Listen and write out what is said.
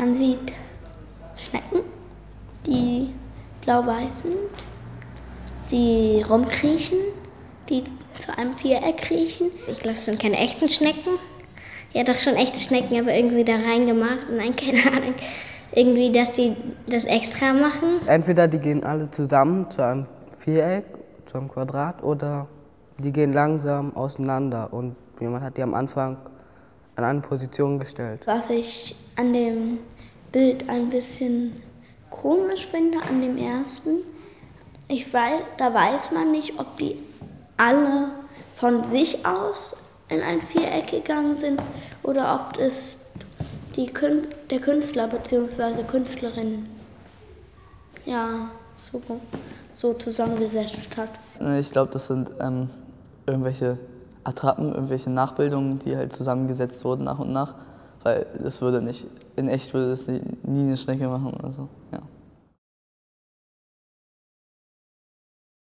Man sieht Schnecken, die blau-weiß sind, die rumkriechen, die zu einem Viereck kriechen. Ich glaube, es sind keine echten Schnecken. Ja, doch schon echte Schnecken, aber irgendwie da reingemacht. Nein, keine Ahnung. Irgendwie, dass die das extra machen. Entweder die gehen alle zusammen zu einem Viereck, zu einem Quadrat, oder die gehen langsam auseinander und jemand hat die am Anfang an eine Position gestellt. Was ich an dem Bild ein bisschen komisch finde, an dem ersten, da weiß man nicht, ob die alle von sich aus in ein Viereck gegangen sind oder ob es der Künstler bzw. Künstlerin ja, so zusammengesetzt hat. Ich glaube, das sind irgendwelche Attrappen, irgendwelche Nachbildungen, die halt zusammengesetzt wurden nach und nach, weil das würde nie eine Schnecke machen. Also, ja.